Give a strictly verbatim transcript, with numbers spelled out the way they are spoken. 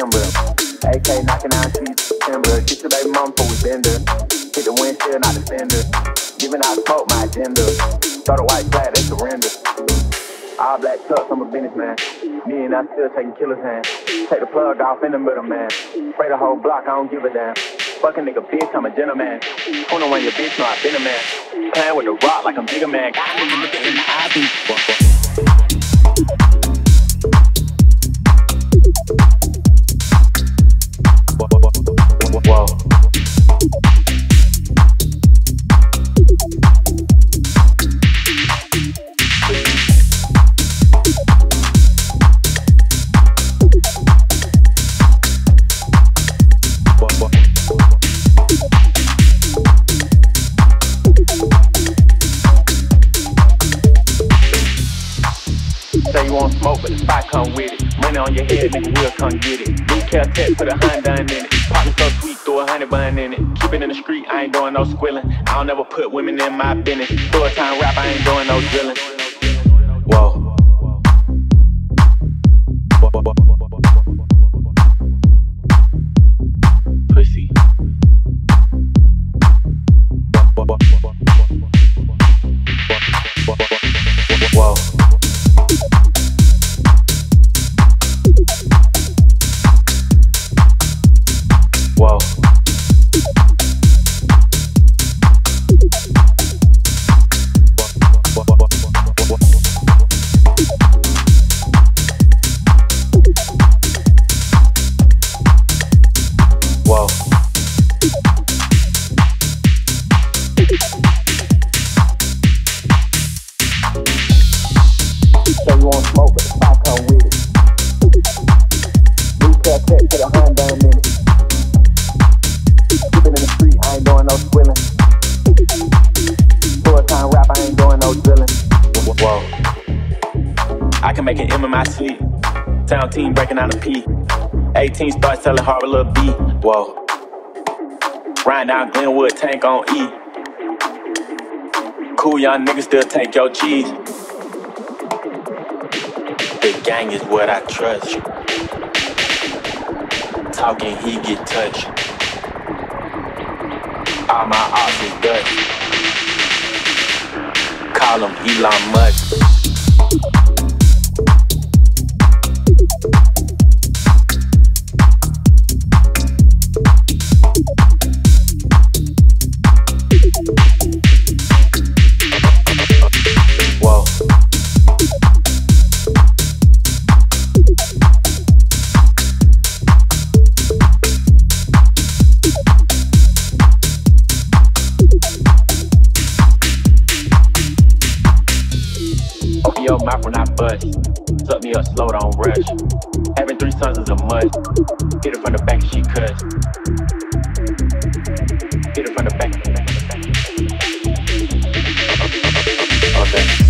September. A K knocking out trees September. Get your baby mama before we bend her. Hit the windshield, not the fender. Giving out smoke, my agenda. Throw the white flag, they surrender. All black tucks, I'm a businessman. Me and I still taking killer's hands. Take the plug off in the middle, man. Spray the whole block, I don't give a damn. Fucking nigga bitch, I'm a gentleman. Who know when your bitch know I been a man. Playing with the rock like I'm bigger man. Got a nigga looking in the eye, bitch. Fuck, fuck. Smoke, but the spot come with it. Money on your head, nigga, we'll come get it. New Caltech, put a Honda in it. Poppin' so sweet, throw a honey bun in it. Keep it in the street, I ain't doing no squilling. I don't ever put women in my business. Full time rap, I ain't doing no drilling. Whoa. Pussy. Whoa. I can make an M in my sleep. Town team breaking out a P. eighteen starts selling hard with little B. Whoa. Riding down Glenwood, tank on E. Cool, y'all niggas still take your cheese. Big gang is what I trust. Talking, he get touched. All my odds is Dutch. Call him Elon Musk. Your mouth when I bust. Suck me up slow, don't rush. Having three sons is a must. Hit her from the back, she cuss. Hit her from the back. Okay.